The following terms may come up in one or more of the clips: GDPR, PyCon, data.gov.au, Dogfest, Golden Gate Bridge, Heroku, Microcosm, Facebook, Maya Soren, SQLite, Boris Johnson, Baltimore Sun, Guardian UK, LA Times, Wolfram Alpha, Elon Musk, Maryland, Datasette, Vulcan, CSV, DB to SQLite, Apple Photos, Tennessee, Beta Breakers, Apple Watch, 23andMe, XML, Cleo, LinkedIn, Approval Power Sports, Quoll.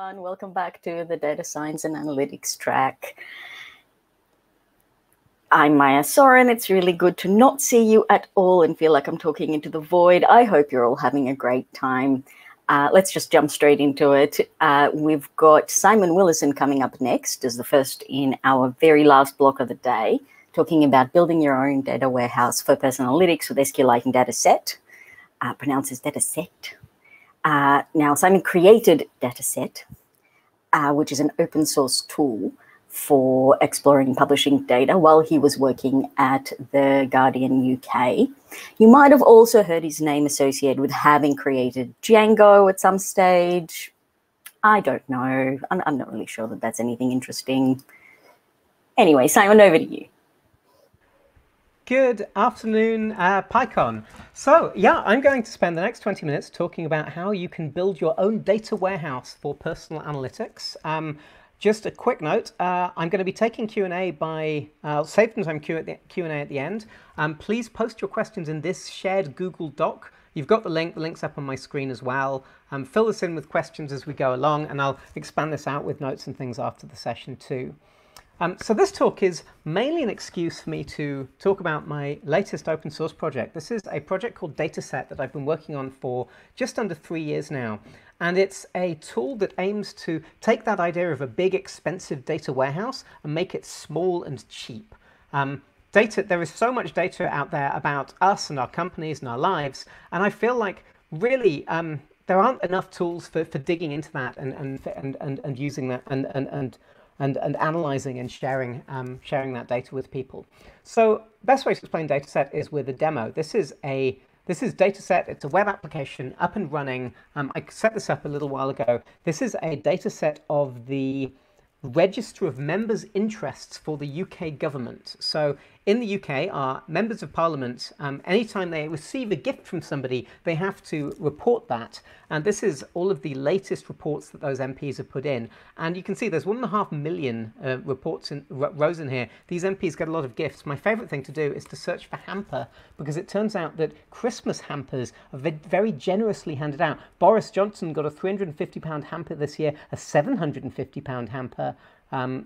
everyone. Welcome back to the Data Science and Analytics track. I'm Maya Soren. It's really good to not see you at all and feel like I'm talking into the void. I hope you're all having a great time. Let's just jump straight into it. We've got Simon Willison coming up next as the first in our very last block of the day, talking about building your own data warehouse for personal analytics with SQLite and Datasette. Pronounces Datasette. Now, Simon created Datasette, which is an open source tool for exploring and publishing data while he was working at the Guardian UK. You might have also heard his name associated with having created Django at some stage. I don't know. I'm not really sure that that's anything interesting. Anyway, Simon, over to you. Good afternoon, PyCon. So yeah, I'm going to spend the next 20 minutes talking about how you can build your own data warehouse for personal analytics. Just a quick note, I'm going to be taking Q&A by, I'll save some time Q&A at the end. Please post your questions in this shared Google Doc. You've got the link, the link's up on my screen as well. Fill this in with questions as we go along, and I'll expand this out with notes and things after the session too. So this talk is mainly an excuse for me to talk about my latest open source project. This is a project called Datasette that I've been working on for just under 3 years now. And it's a tool that aims to take that idea of a big, expensive data warehouse and make it small and cheap. There is so much data out there about us and our companies and our lives, and I feel like really there aren't enough tools for digging into that and using that and analyzing and sharing that data with people. So best way to explain Datasette is with a demo. This is Datasette. It's a web application up and running. I set this up a little while ago. This is a Datasette of the Register of Members' Interests for the UK government. So in the UK, our members of parliament, anytime they receive a gift from somebody, they have to report that. And this is all of the latest reports that those MPs have put in. And you can see there's 1.5 million reports in rows in here. These MPs get a lot of gifts. My favorite thing to do is to search for hamper, because it turns out that Christmas hampers are very generously handed out. Boris Johnson got a £350 hamper this year, a £750 hamper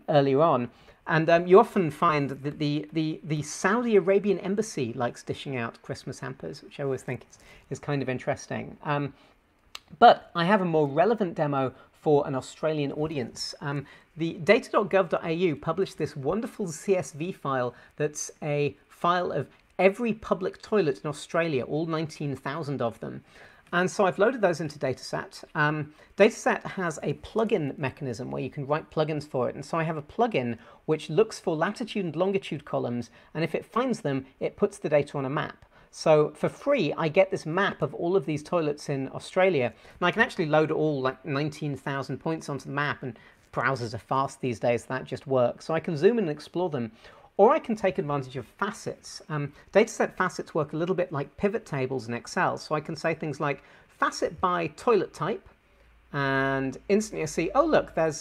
earlier on. And you often find that the Saudi Arabian embassy likes dishing out Christmas hampers, which I always think is kind of interesting. But I have a more relevant demo for an Australian audience. The data.gov.au published this wonderful CSV file that's a file of every public toilet in Australia, all 19,000 of them. And so I've loaded those into Datasette. Datasette has a plugin mechanism where you can write plugins for it. And so I have a plugin which looks for latitude and longitude columns, and if it finds them, it puts the data on a map. So for free, I get this map of all of these toilets in Australia, and I can actually load all like 19,000 points onto the map, and browsers are fast these days, that just works. So I can zoom in and explore them, or I can take advantage of facets. Datasette facets work a little bit like pivot tables in Excel, so I can say things like facet by toilet type, and instantly I see, oh look, there's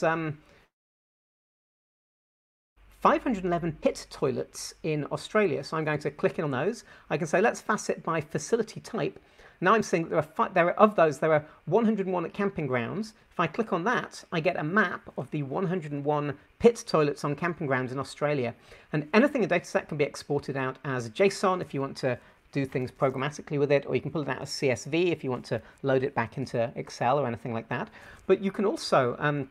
511 pit toilets in Australia, so I'm going to click in on those. I can say let's facet by facility type. Now I'm seeing that there are 101 at camping grounds. If I click on that, I get a map of the 101 pit toilets on camping grounds in Australia. And anything in Datasette can be exported out as JSON if you want to do things programmatically with it, or you can pull it out as CSV if you want to load it back into Excel or anything like that. But you can also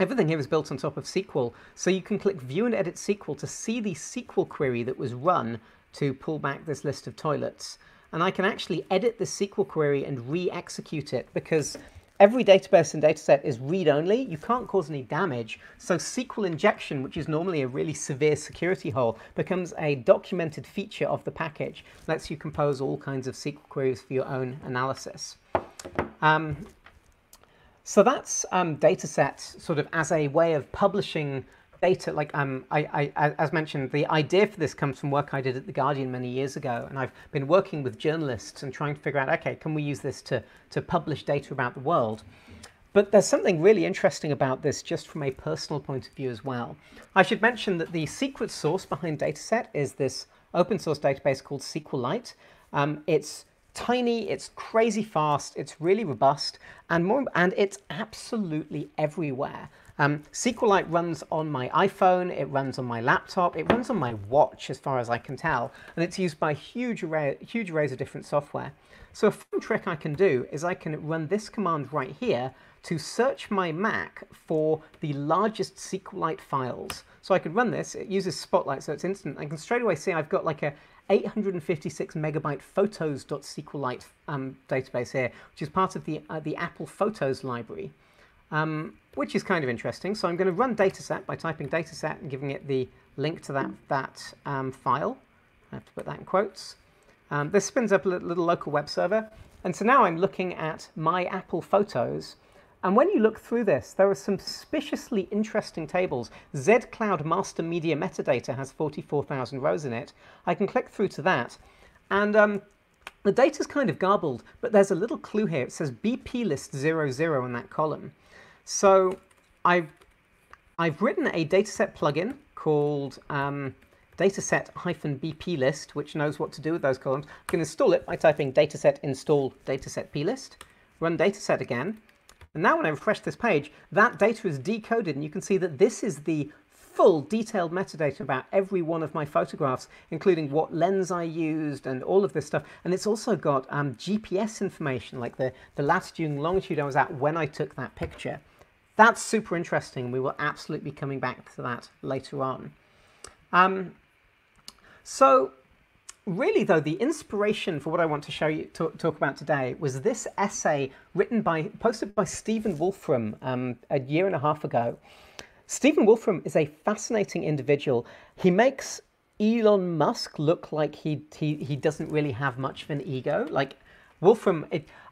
everything here is built on top of SQL, so you can click View and Edit SQL to see the SQL query that was run to pull back this list of toilets. And I can actually edit the SQL query and re-execute it, because every database in Datasette is read-only. You can't cause any damage. So SQL injection, which is normally a really severe security hole, becomes a documented feature of the package. Lets you compose all kinds of SQL queries for your own analysis. So that's Datasette sort of as a way of publishing data. Like as mentioned, the idea for this comes from work I did at The Guardian many years ago, and I've been working with journalists and trying to figure out, okay, can we use this to publish data about the world? But there's something really interesting about this just from a personal point of view as well. I should mention that the secret sauce behind Datasette is this open source database called SQLite. It's tiny, it's crazy fast, it's really robust, and it's absolutely everywhere. SQLite runs on my iPhone, it runs on my laptop, it runs on my watch as far as I can tell, and it's used by huge arrays of different software. So a fun trick I can do is I can run this command right here to search my Mac for the largest SQLite files. So I could run this, it uses Spotlight, so it's instant. I can straight away see I've got like a 856 megabyte photos.sqlite database here, which is part of the Apple Photos library. Which is kind of interesting. So I'm going to run Datasette by typing Datasette and giving it the link to that file. I have to put that in quotes. This spins up a little local web server. And so now I'm looking at my Apple Photos. And when you look through this, there are some suspiciously interesting tables. zCloud Master Media Metadata has 44,000 rows in it. I can click through to that. And the data's kind of garbled, but there's a little clue here. It says BP list 00 in that column. So I've written a Dataset plugin called Dataset-BP list, which knows what to do with those columns. I can install it by typing Dataset install Dataset plist, run Dataset again. And now when I refresh this page, that data is decoded, and you can see that this is the full detailed metadata about every one of my photographs, including what lens I used and all of this stuff. And it's also got GPS information, like the latitude and longitude I was at when I took that picture. That's super interesting. We will absolutely be coming back to that later on. So really, though, the inspiration for what I want to show you, talk about today, was this essay written posted by Stephen Wolfram a year and a half ago. Stephen Wolfram is a fascinating individual. He makes Elon Musk look like he doesn't really have much of an ego. Like Wolfram,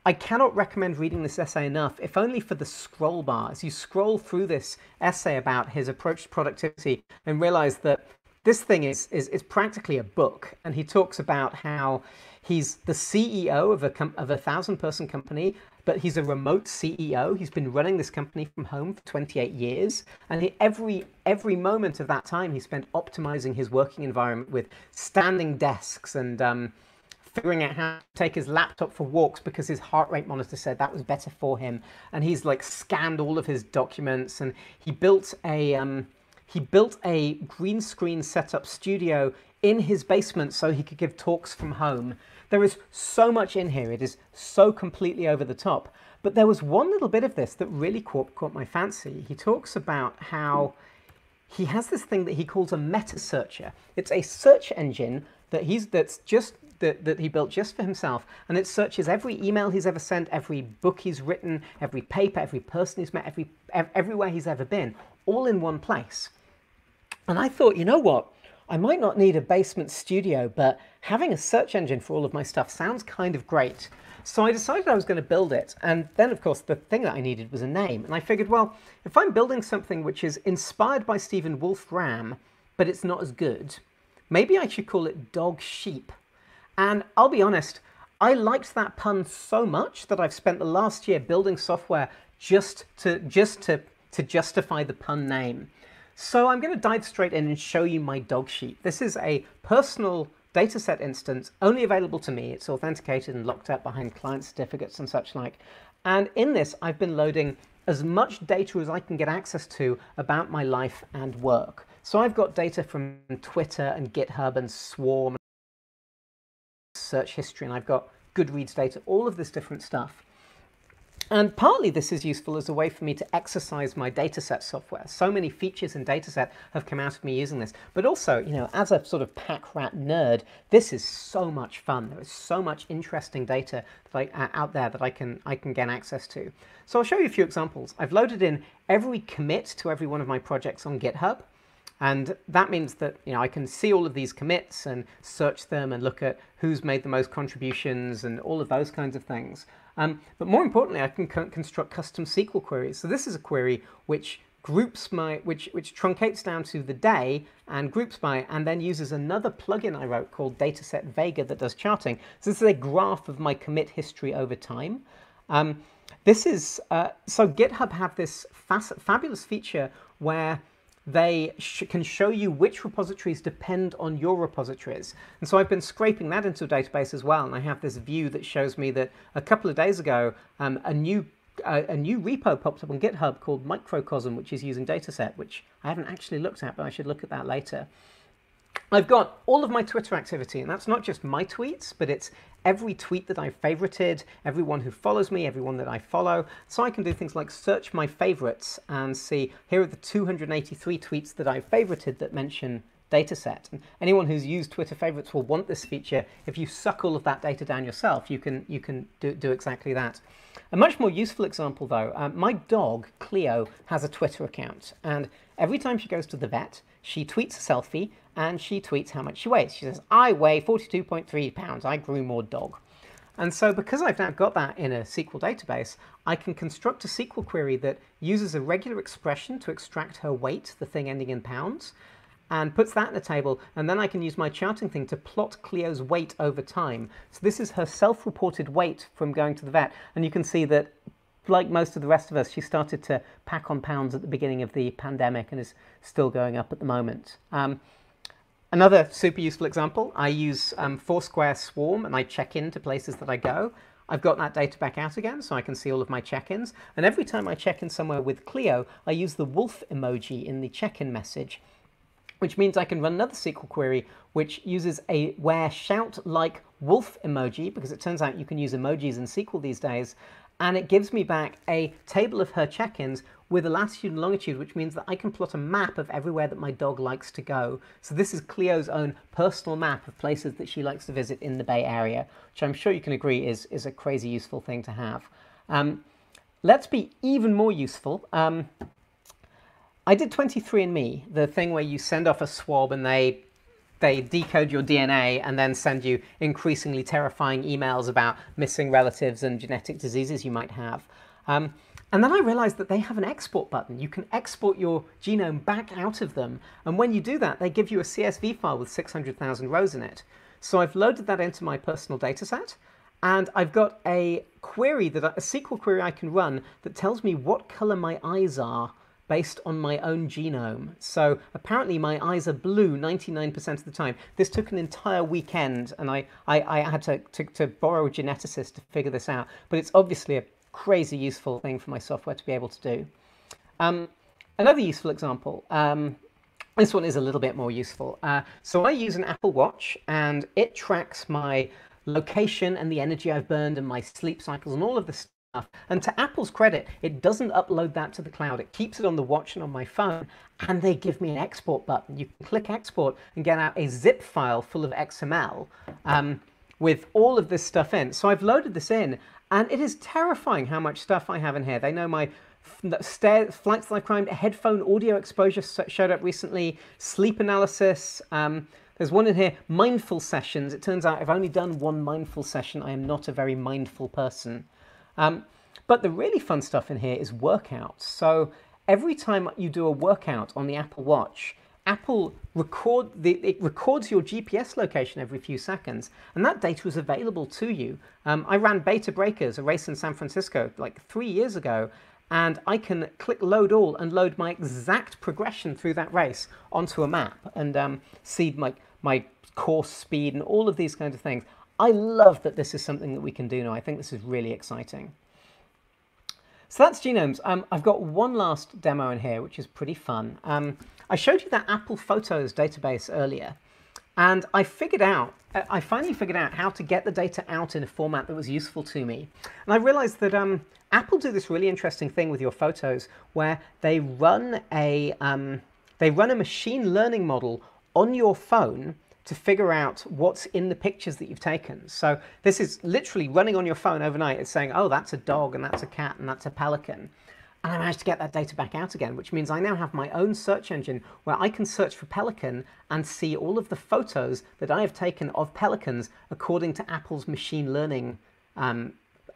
I cannot recommend reading this essay enough, if only for the scroll bar. As you scroll through this essay about his approach to productivity and realize that this thing is practically a book, and he talks about how he's the CEO of a 1,000-person company, but he's a remote CEO. He's been running this company from home for 28 years. And every moment of that time, he spent optimizing his working environment with standing desks and figuring out how to take his laptop for walks because his heart rate monitor said that was better for him. And he's like scanned all of his documents, and he built a green screen setup studio in his basement so he could give talks from home. There is so much in here. It is so completely over the top. But there was one little bit of this that really caught my fancy. He talks about how he has this thing that he calls a meta searcher. It's a search engine that he built just for himself, and it searches every email he's ever sent, every book he's written, every paper, every person he's met, everywhere he's ever been, all in one place. And I thought, you know what? I might not need a basement studio, but having a search engine for all of my stuff sounds kind of great. So I decided I was going to build it. And then, of course, the thing that I needed was a name. And I figured, well, if I'm building something which is inspired by Stephen Wolfram, but it's not as good, maybe I should call it Dogsheep. And I'll be honest, I liked that pun so much that I've spent the last year building software just to justify the pun name. So I'm going to dive straight in and show you my Dogsheep. This is a personal Dataset instance, only available to me. It's authenticated and locked up behind client certificates and such like. And in this, I've been loading as much data as I can get access to about my life and work. So I've got data from Twitter and GitHub and Swarm, and search history, and I've got Goodreads data, all of this different stuff. And partly this is useful as a way for me to exercise my Dataset software. So many features in Dataset have come out of me using this. But also, you know, as a sort of pack rat nerd, this is so much fun. There is so much interesting data out there that I can get access to. So I'll show you a few examples. I've loaded in every commit to every one of my projects on GitHub. And that means that, you know, I can see all of these commits and search them and look at who's made the most contributions and all of those kinds of things. But more importantly, I can construct custom SQL queries. So this is a query which groups which truncates down to the day and groups by, and then uses another plugin I wrote called Dataset Vega that does charting. So this is a graph of my commit history over time. So GitHub have this fabulous feature where they can show you which repositories depend on your repositories. And so I've been scraping that into a database as well, and I have this view that shows me that a couple of days ago, a new repo popped up on GitHub called Microcosm, which is using Datasette, which I haven't actually looked at, but I should look at that later. I've got all of my Twitter activity, and that's not just my tweets, but it's every tweet that I've favorited, everyone who follows me, everyone that I follow. So I can do things like search my favorites and see, here are the 283 tweets that I've favorited that mention Datasette. And anyone who's used Twitter favorites will want this feature. If you suck all of that data down yourself, you can do exactly that. A much more useful example, though, my dog, Cleo, has a Twitter account, and every time she goes to the vet, she tweets a selfie, and she tweets how much she weighs. She says, I weigh 42.3 pounds, I grew more dog. And so because I've now got that in a SQL database, I can construct a SQL query that uses a regular expression to extract her weight, the thing ending in pounds, and puts that in a table, and then I can use my charting thing to plot Cleo's weight over time. So this is her self-reported weight from going to the vet, and you can see that, like most of the rest of us, she started to pack on pounds at the beginning of the pandemic and is still going up at the moment. Another super useful example, I use Foursquare Swarm, and I check in to places that I go. I've got that data back out again, so I can see all of my check-ins. And every time I check in somewhere with Cleo, I use the wolf emoji in the check-in message, which means I can run another SQL query which uses a where shout-like wolf emoji, because it turns out you can use emojis in SQL these days, and it gives me back a table of her check-ins with a latitude and longitude, which means that I can plot a map of everywhere that my dog likes to go. So this is Cleo's own personal map of places that she likes to visit in the Bay Area, which I'm sure you can agree is a crazy useful thing to have. Let's be even more useful. I did 23andMe, the thing where you send off a swab and they decode your DNA and then send you increasingly terrifying emails about missing relatives and genetic diseases you might have. And then I realized that they have an export button. You can export your genome back out of them. And when you do that, they give you a CSV file with 600,000 rows in it. So I've loaded that into my personal data set. And I've got a query, a SQL query I can run that tells me what color my eyes are based on my own genome. So apparently my eyes are blue 99% of the time. This took an entire weekend, and I had to borrow a geneticist to figure this out, but it's obviously a crazy useful thing for my software to be able to do. Another useful example, this one is a little bit more useful. So I use an Apple Watch, and it tracks my location and the energy I've burned and my sleep cycles and all of this. And to Apple's credit, it doesn't upload that to the cloud. It keeps it on the watch and on my phone, and they give me an export button. You can click export and get out a zip file full of XML with all of this stuff in. So I've loaded this in, and it is terrifying how much stuff I have in here. They know my flights that I climbed, headphone audio exposure showed up recently, sleep analysis. There's one in here, mindful sessions. It turns out I've only done one mindful session. I am not a very mindful person. But the really fun stuff in here is workouts. So every time you do a workout on the Apple Watch, Apple records your GPS location every few seconds, and that data is available to you. I ran Beta Breakers, a race in San Francisco, like 3 years ago, and I can click load all and load my exact progression through that race onto a map and see my course speed and all of these kinds of things. I love that this is something that we can do now. I think this is really exciting. So that's genomes. I've got one last demo in here, which is pretty fun. I showed you that Apple Photos database earlier, and I finally figured out how to get the data out in a format that was useful to me. And I realized that Apple do this really interesting thing with your photos where they run a machine learning model on your phone to figure out what's in the pictures that you've taken. So this is literally running on your phone overnight. It's saying, oh, that's a dog, and that's a cat, and that's a pelican. And I managed to get that data back out again, which means I now have my own search engine where I can search for pelican and see all of the photos that I have taken of pelicans according to Apple's machine learning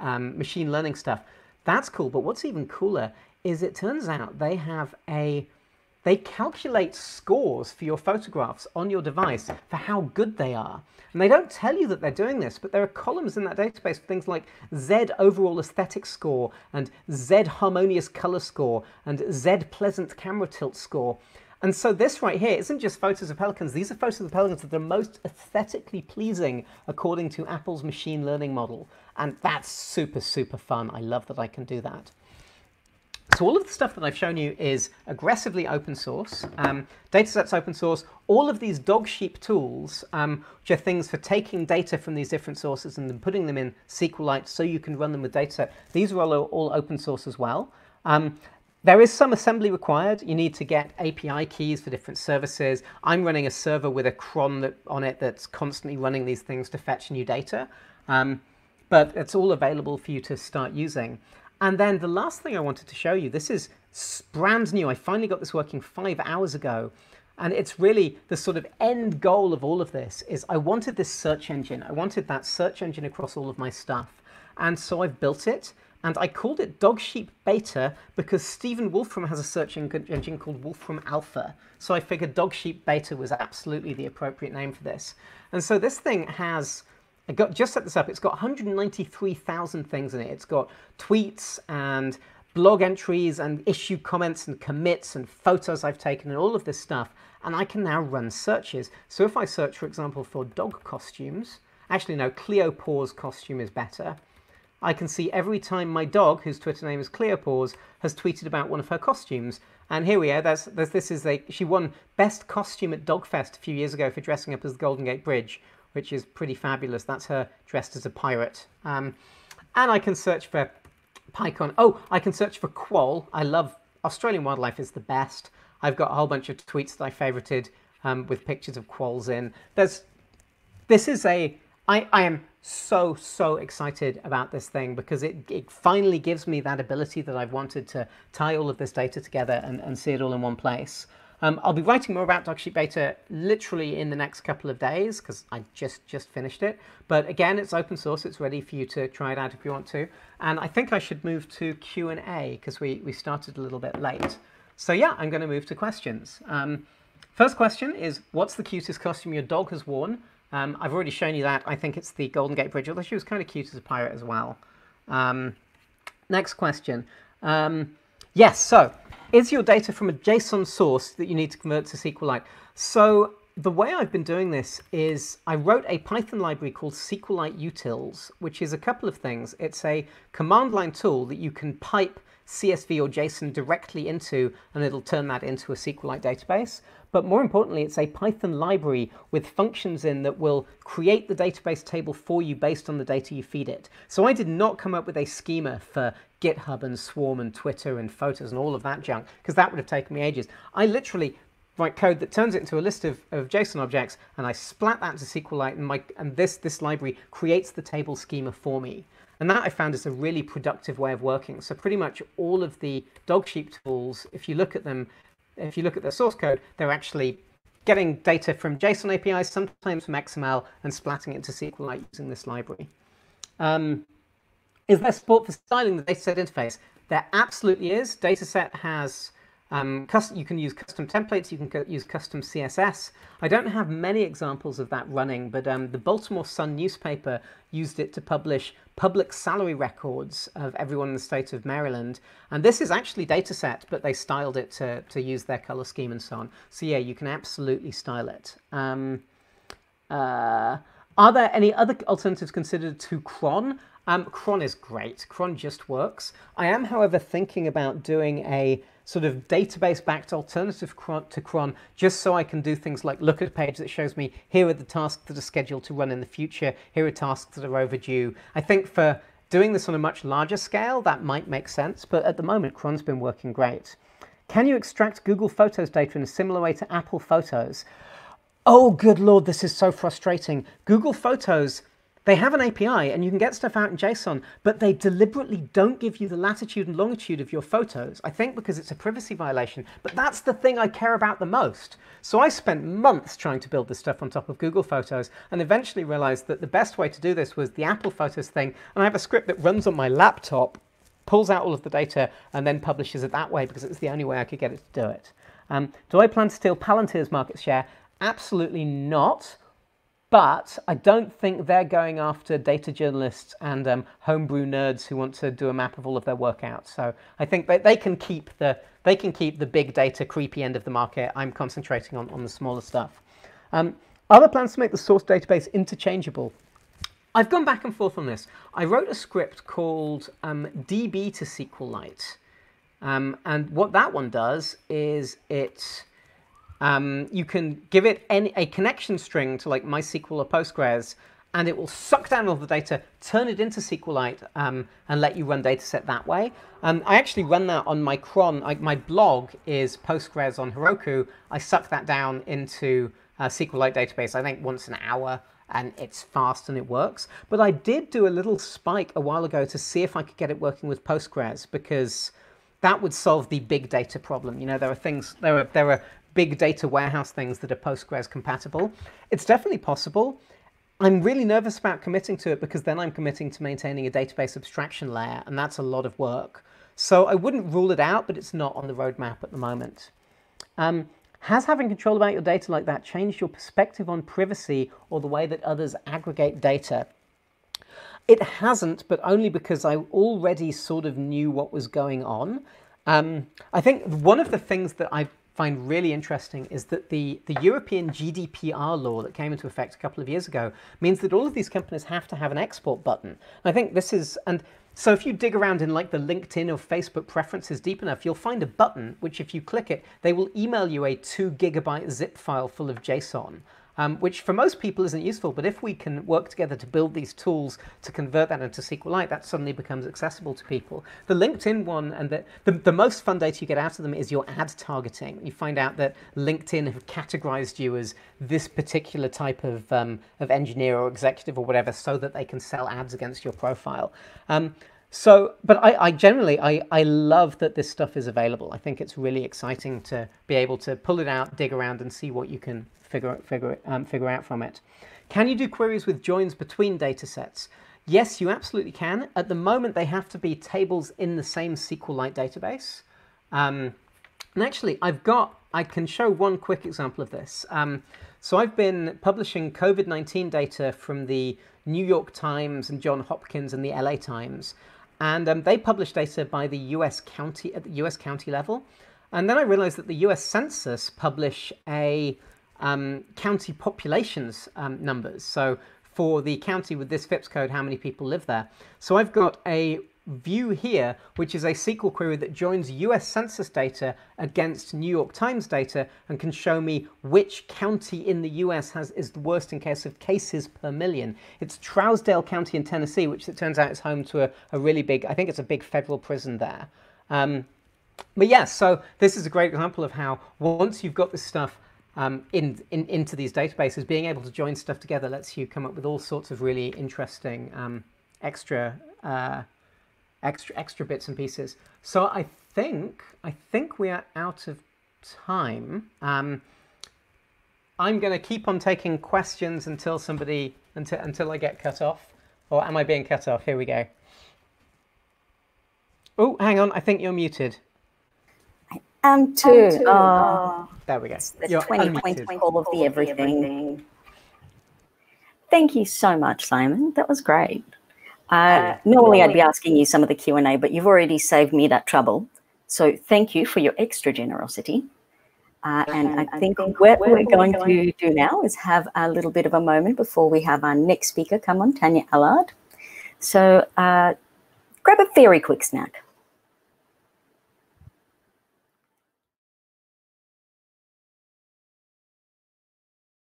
stuff. That's cool, but what's even cooler is it turns out they have They calculate scores for your photographs on your device for how good they are. And they don't tell you that they're doing this, but there are columns in that database for things like Z overall aesthetic score, and Z harmonious color score, and Z pleasant camera tilt score. And so this right here isn't just photos of pelicans. These are photos of pelicans that are most aesthetically pleasing according to Apple's machine learning model. And that's super, super fun. I love that I can do that. So all of the stuff that I've shown you is aggressively open source. Datasette's open source. All of these Dogsheep tools, which are things for taking data from these different sources and then putting them in SQLite so you can run them with Datasette. These are all open source as well. There is some assembly required. You need to get API keys for different services. I'm running a server with a cron on it that's constantly running these things to fetch new data. But it's all available for you to start using. And then the last thing I wanted to show you, this is brand new. I finally got this working 5 hours ago. And it's really the sort of end goal of all of this is I wanted this search engine. I wanted that search engine across all of my stuff. And so I've built it. And I called it Dogsheep Beta because Stephen Wolfram has a search engine called Wolfram Alpha. So I figured Dogsheep Beta was absolutely the appropriate name for this. And so this thing has... just set this up. It's got 193,000 things in it. It's got tweets and blog entries and issue comments and commits and photos I've taken and all of this stuff. And I can now run searches. So if I search, for example, for dog costumes, actually no, Cleopaws costume is better. I can see every time my dog, whose Twitter name is Cleopaws, has tweeted about one of her costumes. And here we are. This is she won best costume at Dogfest a few years ago for dressing up as the Golden Gate Bridge, which is pretty fabulous. That's her dressed as a pirate. And I can search for PyCon. Oh, I can search for Quoll. I love Australian wildlife is the best. I've got a whole bunch of tweets that I favorited with pictures of quolls in. I am so, so excited about this thing because it finally gives me that ability that I've wanted to tie all of this data together and see it all in one place. I'll be writing more about Dogsheep Beta literally in the next couple of days because I just finished it. But again, it's open source. It's ready for you to try it out if you want to. And I think I should move to Q&A because we started a little bit late. So yeah, I'm going to move to questions. First question is, what's the cutest costume your dog has worn? I've already shown you that. I think it's the Golden Gate Bridge, although she was kind of cute as a pirate as well. Next question. Yes, so... is your data from a JSON source that you need to convert to SQLite? So the way I've been doing this is I wrote a Python library called SQLite Utils, which is a couple of things. It's a command line tool that you can pipe CSV or JSON directly into, and it'll turn that into a SQLite database. But more importantly, it's a Python library with functions in that will create the database table for you based on the data you feed it. So I did not come up with a schema for GitHub and Swarm and Twitter and Photos and all of that junk, because that would have taken me ages. I literally write code that turns it into a list of JSON objects, and I splat that to SQLite, and this library creates the table schema for me. And that I found is a really productive way of working. So pretty much all of the Dogsheep tools, if you look at their source code, they're actually getting data from JSON APIs, sometimes from XML, and splatting it to SQLite using this library. Is there support for styling the Dataset interface? There absolutely is. Dataset has, you can use custom templates, you can use custom CSS. I don't have many examples of that running, but the Baltimore Sun newspaper used it to publish public salary records of everyone in the state of Maryland. And this is actually Dataset, but they styled it to use their color scheme and so on. So yeah, you can absolutely style it. Are there any other alternatives considered to cron? Cron is great. Cron just works. I am, however, thinking about doing a sort of database-backed alternative to cron, just so I can do things like look at a page that shows me here are the tasks that are scheduled to run in the future, here are tasks that are overdue. I think for doing this on a much larger scale, that might make sense, but at the moment, cron's been working great. Can you extract Google Photos data in a similar way to Apple Photos? Oh, good Lord, this is so frustrating. Google Photos, they have an API and you can get stuff out in JSON, but they deliberately don't give you the latitude and longitude of your photos, I think because it's a privacy violation, but that's the thing I care about the most. So I spent months trying to build this stuff on top of Google Photos and eventually realized that the best way to do this was the Apple Photos thing, and I have a script that runs on my laptop, pulls out all of the data and then publishes it that way because it was the only way I could get it to do it. Do I plan to steal Palantir's market share? Absolutely not. But I don't think they're going after data journalists and homebrew nerds who want to do a map of all of their work out. So I think they can keep the They can keep the big data creepy end of the market. I'm concentrating on the smaller stuff. Are there plans to make the source database interchangeable? I've gone back and forth on this. I wrote a script called DB to SQLite. And what that one does is it, you can give it a connection string to like MySQL or Postgres, and it will suck down all the data, turn it into SQLite, and let you run Dataset that way. I actually run that on my cron. My blog is Postgres on Heroku. I suck that down into a SQLite database, I think once an hour, and it's fast and it works. But I did do a little spike a while ago to see if I could get it working with Postgres, because that would solve the big data problem. You know, there are things, there are big data warehouse things that are Postgres compatible. It's definitely possible. I'm really nervous about committing to it, because then I'm committing to maintaining a database abstraction layer, and that's a lot of work. So I wouldn't rule it out, but it's not on the roadmap at the moment. Has having control about your data like that changed your perspective on privacy or the way that others aggregate data? It hasn't, but only because I already sort of knew what was going on. I think one of the things that I find really interesting is that the European GDPR law that came into effect a couple of years ago means that all of these companies have to have an export button. I think this is, and so if you dig around in like the LinkedIn or Facebook preferences deep enough, you'll find a button which if you click it, they will email you a 2 GB zip file full of JSON, which for most people isn't useful. But if we can work together to build these tools to convert that into SQLite, that suddenly becomes accessible to people. The LinkedIn one, and the most fun data you get out of them is your ad targeting. You find out that LinkedIn have categorized you as this particular type of engineer or executive or whatever, so that they can sell ads against your profile. So, but I generally love that this stuff is available. I think it's really exciting to be able to pull it out, dig around, and see what you can figure out from it. Can you do queries with joins between data sets? Yes, you absolutely can. At the moment, they have to be tables in the same SQLite database. And actually, I can show one quick example of this. So I've been publishing COVID-19 data from the New York Times and Johns Hopkins and the LA Times. And they publish data by the US county, at the US county level. And then I realized that the US Census publish a county populations numbers. So for the county with this FIPS code, how many people live there? So I've got a view here, which is a SQL query that joins US Census data against New York Times data and can show me which county in the US is the worst in case of cases per million. It's Trousdale County in Tennessee, which it turns out is home to a really big, I think it's a big federal prison there. But yes, yeah, so this is a great example of how once you've got this stuff into these databases, being able to join stuff together lets you come up with all sorts of really interesting extra bits and pieces. So I think we are out of time. I'm going to keep on taking questions until I get cut off. Or am I being cut off? Here we go. Oh, hang on. I think you're muted. I am too. There we go. You're 20.20 all of the everything. Thank you so much, Simon. That was great. Normally I'd be asking you some of the Q&A, but you've already saved me that trouble. So thank you for your extra generosity. And I think what we're going to do now is have a little bit of a moment before we have our next speaker come on, Tanya Allard. So grab a very quick snack.